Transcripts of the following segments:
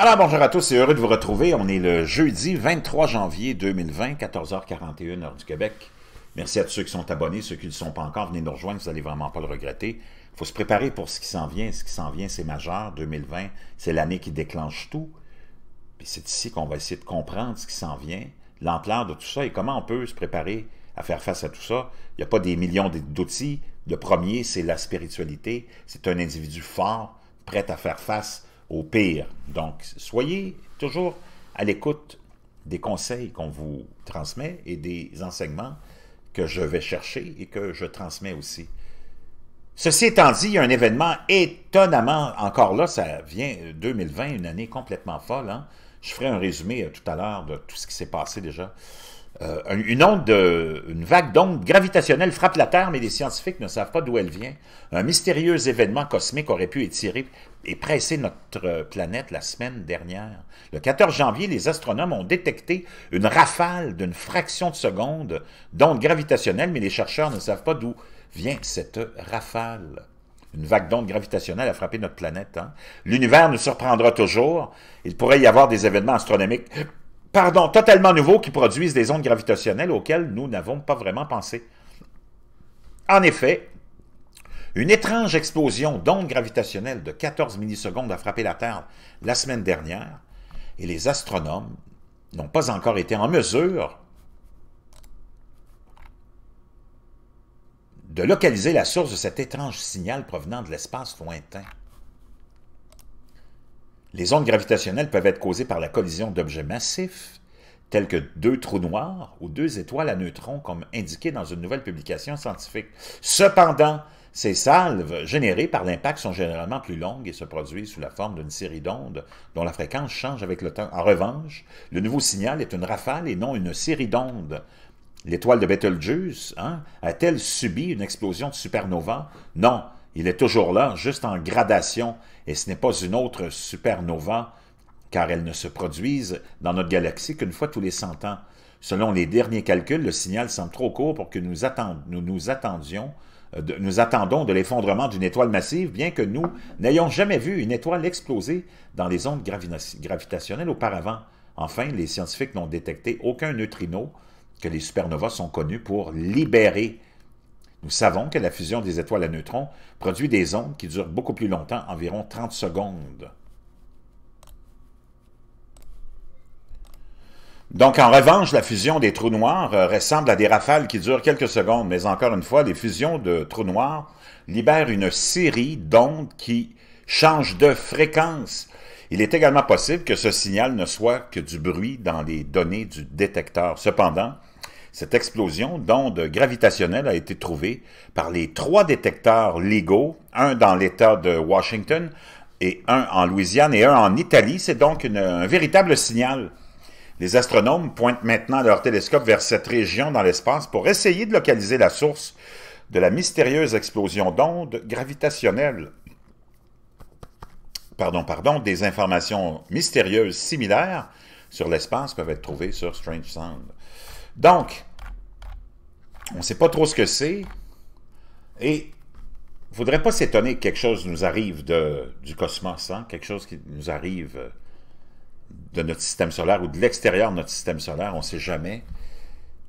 Alors bonjour à tous, c'est heureux de vous retrouver. On est le jeudi 23 janvier 2020, 14h41 heure du Québec. Merci à tous ceux qui sont abonnés, ceux qui ne le sont pas encore, venez nous rejoindre, vous n'allez vraiment pas le regretter. Il faut se préparer pour ce qui s'en vient. Ce qui s'en vient, c'est majeur. 2020, c'est l'année qui déclenche tout. Puis c'est ici qu'on va essayer de comprendre ce qui s'en vient, l'ampleur de tout ça et comment on peut se préparer à faire face à tout ça. Il n'y a pas des millions d'outils. Le premier, c'est la spiritualité. C'est un individu fort, prêt à faire face au pire. Donc, soyez toujours à l'écoute des conseils qu'on vous transmet et des enseignements que je vais chercher et que je transmets aussi. Ceci étant dit, il y a un événement étonnamment, encore là, ça vient 2020, une année complètement folle. Hein? Je ferai un résumé tout à l'heure de tout ce qui s'est passé déjà. Une vague d'ondes gravitationnelles frappe la Terre, mais les scientifiques ne savent pas d'où elle vient. Un mystérieux événement cosmique aurait pu étirer et presser notre planète la semaine dernière. Le 14 janvier, les astronomes ont détecté une rafale d'une fraction de seconde d'ondes gravitationnelles, mais les chercheurs ne savent pas d'où vient cette rafale. Une vague d'ondes gravitationnelles a frappé notre planète. Hein? L'univers nous surprendra toujours. Il pourrait y avoir des événements astronomiques totalement nouveaux qui produisent des ondes gravitationnelles auxquelles nous n'avons pas vraiment pensé. En effet, une étrange explosion d'ondes gravitationnelles de 14 millisecondes a frappé la Terre la semaine dernière et les astronomes n'ont pas encore été en mesure de localiser la source de cet étrange signal provenant de l'espace lointain. Les ondes gravitationnelles peuvent être causées par la collision d'objets massifs, tels que deux trous noirs ou deux étoiles à neutrons, comme indiqué dans une nouvelle publication scientifique. Cependant, ces salves générées par l'impact sont généralement plus longues et se produisent sous la forme d'une série d'ondes dont la fréquence change avec le temps. En revanche, le nouveau signal est une rafale et non une série d'ondes. L'étoile de Betelgeuse, hein, a-t-elle subi une explosion de supernova? Non. Il est toujours là, juste en gradation, et ce n'est pas une autre supernova, car elles ne se produisent dans notre galaxie qu'une fois tous les 100 ans. Selon les derniers calculs, le signal semble trop court pour que nous attendons de l'effondrement d'une étoile massive, bien que nous n'ayons jamais vu une étoile exploser dans les ondes gravitationnelles auparavant. Enfin, les scientifiques n'ont détecté aucun neutrino que les supernovas sont connus pour libérer. Nous savons que la fusion des étoiles à neutrons produit des ondes qui durent beaucoup plus longtemps, environ 30 secondes. Donc, en revanche, la fusion des trous noirs ressemble à des rafales qui durent quelques secondes, mais encore une fois, les fusions de trous noirs libèrent une série d'ondes qui changent de fréquence. Il est également possible que ce signal ne soit que du bruit dans les données du détecteur. Cependant, cette explosion d'ondes gravitationnelles a été trouvée par les trois détecteurs LIGO, un dans l'État de Washington, et un en Louisiane et un en Italie. C'est donc un véritable signal. Les astronomes pointent maintenant leur télescope vers cette région dans l'espace pour essayer de localiser la source de la mystérieuse explosion d'ondes gravitationnelles. Des informations mystérieuses similaires sur l'espace peuvent être trouvées sur Strange Sound. Donc, on ne sait pas trop ce que c'est et il ne faudrait pas s'étonner que quelque chose nous arrive du cosmos, hein? Quelque chose qui nous arrive de notre système solaire ou de l'extérieur de notre système solaire, on ne sait jamais.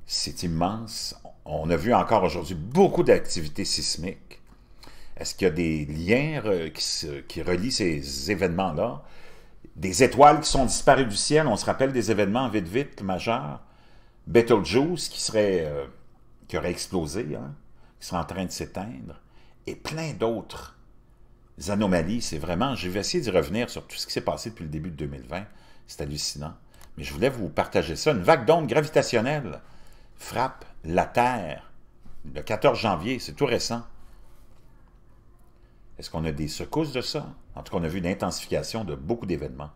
C'est immense. On a vu encore aujourd'hui beaucoup d'activités sismiques. Est-ce qu'il y a des liens qui relient ces événements-là? Des étoiles qui sont disparues du ciel, on se rappelle des événements vite majeurs. Betelgeuse qui aurait explosé, hein, qui serait en train de s'éteindre, et plein d'autres anomalies. C'est vraiment, je vais essayer d'y revenir sur tout ce qui s'est passé depuis le début de 2020. C'est hallucinant. Mais je voulais vous partager ça. Une vague d'ondes gravitationnelles frappe la Terre le 14 janvier. C'est tout récent. Est-ce qu'on a des secousses de ça? En tout cas, on a vu une intensification de beaucoup d'événements.